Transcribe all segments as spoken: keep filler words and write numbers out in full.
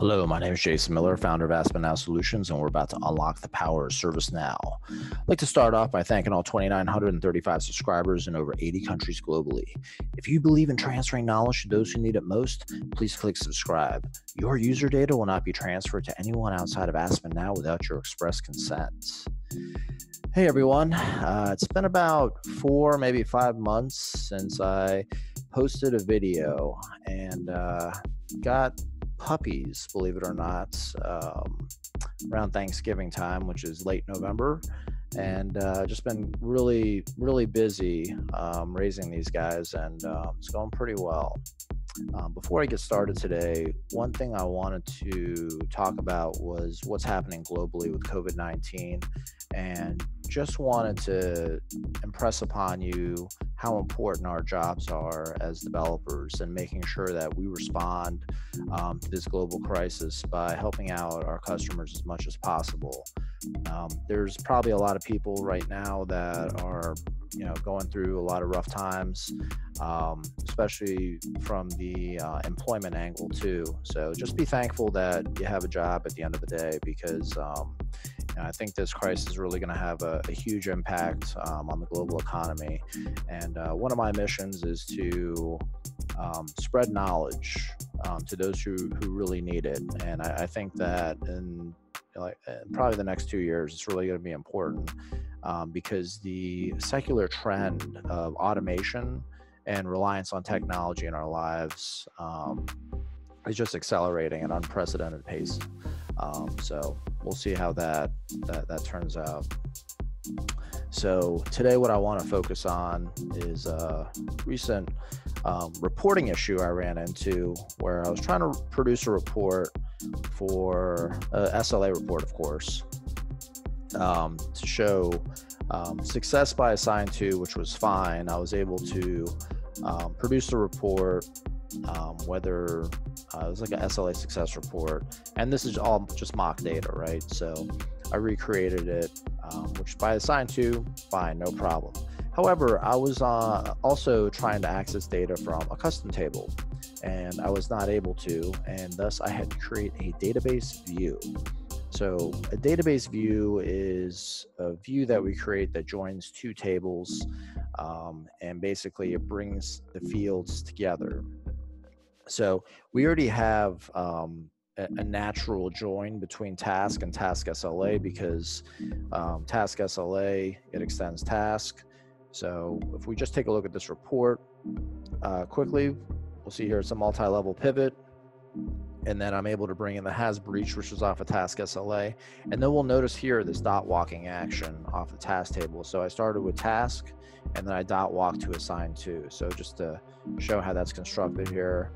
Hello, my name is Jason Miller, founder of AAspenNow Solutions, and we're about to unlock the power of ServiceNow. I'd like to start off by thanking all two thousand nine hundred thirty-five subscribers in over eighty countries globally. If you believe in transferring knowledge to those who need it most, please click subscribe. Your user data will not be transferred to anyone outside of AAspenNow without your express consent. Hey everyone, uh, it's been about four, maybe five months since I posted a video and uh, got puppies, believe it or not, um, around Thanksgiving time, which is late November, and uh, just been really, really busy um, raising these guys, and um, it's going pretty well. Um, before I get started today, one thing I wanted to talk about was what's happening globally with COVID nineteen, and just wanted to impress upon you how important our jobs are as developers and making sure that we respond um, to this global crisis by helping out our customers as much as possible. Um, there's probably a lot of people right now that are you know, going through a lot of rough times, um, especially from the uh, employment angle too. So just be thankful that you have a job at the end of the day, because um, you know, I think this crisis is really going to have a, a huge impact um, on the global economy. And uh, one of my missions is to um, spread knowledge um, to those who, who really need it. And I, I think that in like probably the next two years, it's really going to be important um, because the secular trend of automation and reliance on technology in our lives um, is just accelerating at an unprecedented pace. Um, so we'll see how that, that, that turns out. So today what I want to focus on is a recent um, reporting issue I ran into where I was trying to produce a report for uh, S L A report, of course, um, to show um, success by assigned to, which was fine. I was able to um, produce a report, um, whether uh, it was like an S L A success report, and this is all just mock data, right? So I recreated it, um, which by assigned to, fine, no problem. However, I was uh, also trying to access data from a custom table, and I was not able to, and thus I had to create a database view. So a database view is a view that we create that joins two tables, um, and basically it brings the fields together. So we already have um, a, a natural join between task and task S L A, because um, task S L A, it extends task. So if we just take a look at this report uh, quickly, we'll see here it's a multi-level pivot, and then I'm able to bring in the has breach, which is off of task S L A, and then we'll notice here this dot walking action off the task table. So I started with task, and then I dot walk to assign to. So just to show how that's constructed here,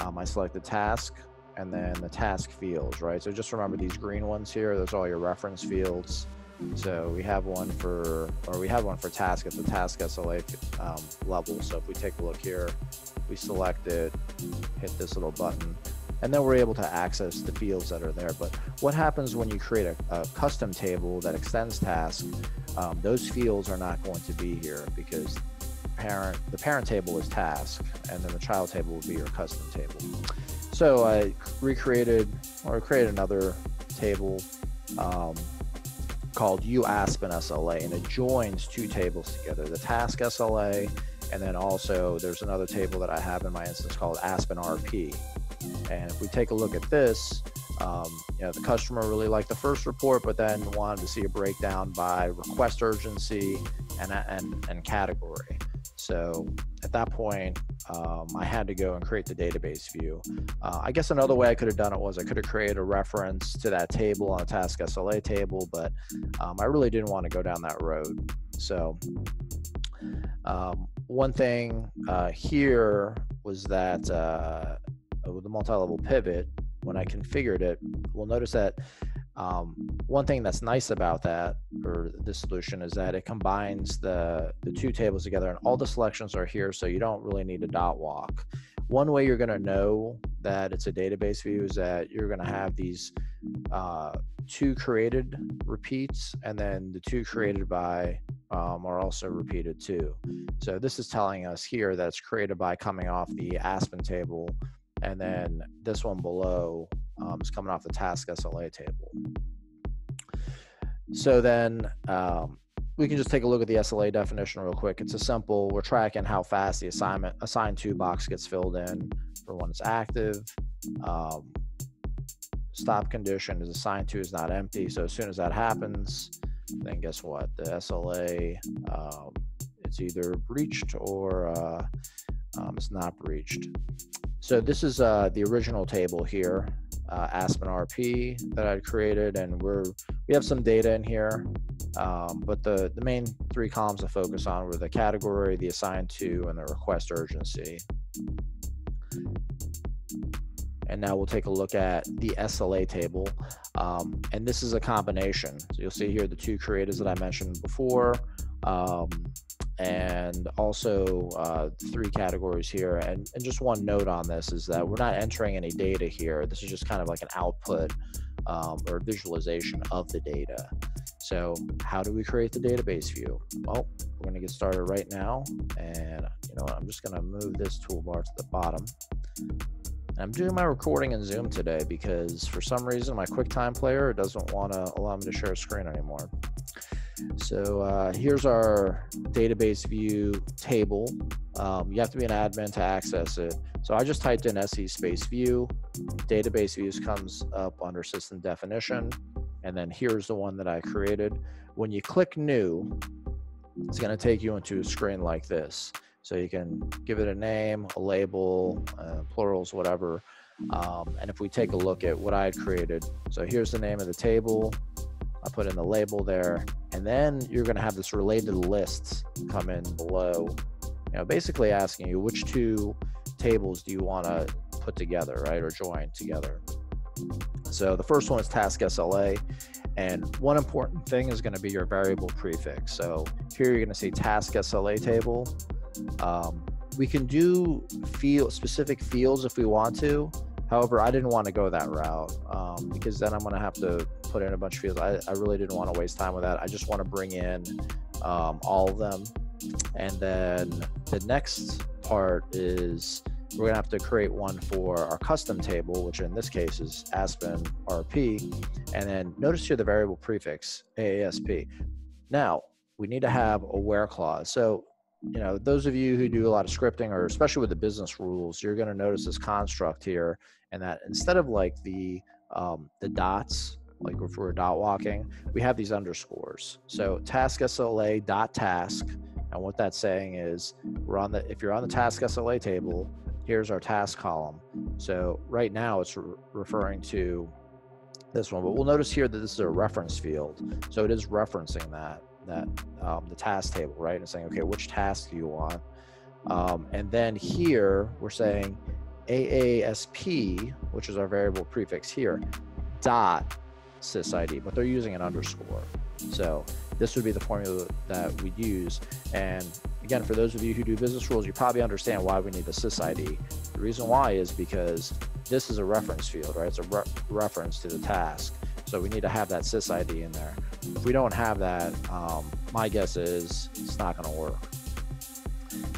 um, I select the task and then the task fields, right? So just remember these green ones here, those are all your reference fields. So we have one for, or we have one for task at the task S L A um, level. So if we take a look here, we select it, hit this little button, and then we're able to access the fields that are there. But what happens when you create a, a custom table that extends task, um, those fields are not going to be here, because parent, the parent table is task, and then the child table will be your custom table. So I recreated, or created another table, um, called UAspen S L A, and it joins two tables together, the task S L A, and then also there's another table that I have in my instance called AAspen R P. And if we take a look at this, um, you know, the customer really liked the first report, but then wanted to see a breakdown by request urgency and, and, and category. So at that point, um, I had to go and create the database view. Uh, I guess another way I could have done it was I could have created a reference to that table on a task S L A table, but um, I really didn't want to go down that road. So um, one thing uh, here was that uh, with the multi-level pivot, when I configured it, we'll notice that Um, one thing that's nice about that, or this solution, is that it combines the, the two tables together, and all the selections are here, so you don't really need a dot walk. One way you're going to know that it's a database view is that you're going to have these uh, two created repeats, and then the two created by um, are also repeated too. So this is telling us here that it's created by coming off the Aspen table, and then this one below um, is coming off the task S L A table. So then um, we can just take a look at the S L A definition real quick. It's a simple, we're tracking how fast the assignment assigned to box gets filled in for when it's active. Um, stop condition is assigned to is not empty. So as soon as that happens, then guess what? The S L A, um, it's either breached or uh, um, it's not breached. So this is uh, the original table here, uh, Aspen R P that I created, and we're we have some data in here, um, but the the main three columns to focus on were the category, the assigned to, and the request urgency. And now we'll take a look at the S L A table. Um, and this is a combination. So you'll see here the two creators that I mentioned before, um, and also uh, three categories here. And, and just one note on this is that we're not entering any data here. This is just kind of like an output um, or visualization of the data. So how do we create the database view? Well, we're going to get started right now. And you know what? I'm just going to move this toolbar to the bottom. I'm doing my recording in Zoom today because for some reason my QuickTime player doesn't want to allow me to share a screen anymore. So uh, here's our database view table. Um, you have to be an admin to access it. So I just typed in S E space view. Database views comes up under system definition. And then here's the one that I created. When you click new, it's going to take you into a screen like this. So you can give it a name, a label, uh, plurals, whatever. Um, and if we take a look at what I had created, so here's the name of the table. I put in the label there, and then you're going to have this related lists come in below. You know, basically asking you which two tables do you want to put together, right, or join together. So the first one is task S L A. And one important thing is going to be your variable prefix. So here you're going to see task S L A table. Um, we can do field specific fields if we want to. However, I didn't want to go that route um, because then I'm going to have to put in a bunch of fields. I, I really didn't want to waste time with that. I just want to bring in um, all of them. And then the next part is we're going to have to create one for our custom table, which in this case is Aspen R P. And then notice here the variable prefix, A A S P. Now, we need to have a where clause. So you know, those of you who do a lot of scripting, or especially with the business rules, you're going to notice this construct here, and that instead of like the um, the dots, like if we're dot walking, we have these underscores. So task S L A dot task, and what that's saying is we're on the if you're on the task S L A table, here's our task column. So right now it's re referring to this one, but we'll notice here that this is a reference field, so it is referencing that. that um, the task table, right? And saying, okay, which task do you want? Um, and then here we're saying A A S P, which is our variable prefix here, dot sysid, but they're using an underscore. So this would be the formula that we'd use. And again, for those of you who do business rules, you probably understand why we need the sysid. The reason why is because this is a reference field, right? It's a re reference to the task. So we need to have that sysid in there. If we don't have that, um, my guess is it's not going to work.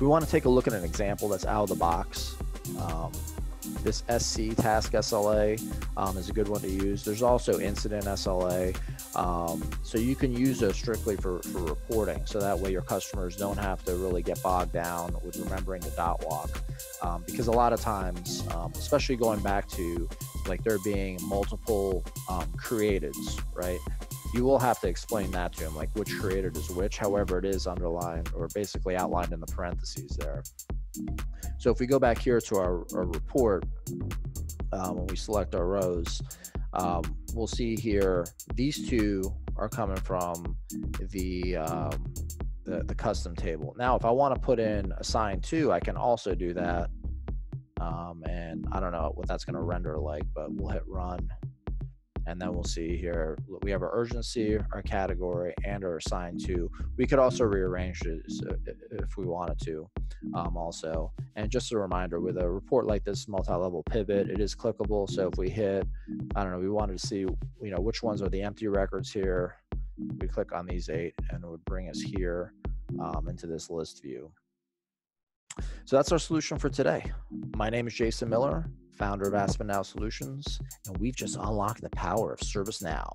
We want to take a look at an example that's out of the box. Um, this S C task S L A um, is a good one to use. There's also incident S L A. Um, so you can use those strictly for, for reporting. So that way your customers don't have to really get bogged down with remembering the dot walk. Um, because a lot of times, um, especially going back to like there being multiple um, creatives, right? You will have to explain that to him, like which created is which, however it is underlined or basically outlined in the parentheses there. So if we go back here to our, our report, um, when we select our rows, um, we'll see here, these two are coming from the, um, the, the custom table. Now, if I want to put in assigned to, I can also do that. Um, and I don't know what that's going to render like, but we'll hit run. And then we'll see here, we have our urgency, our category, and our assigned to. We could also rearrange it if we wanted to um, also. And just a reminder, with a report like this multi-level pivot, it is clickable. So if we hit, I don't know, we wanted to see, you know, which ones are the empty records here. We click on these eight and it would bring us here um, into this list view. So that's our solution for today. My name is Jason Miller. founder of AAspenNow Solutions, and we've just unlocked the power of ServiceNow.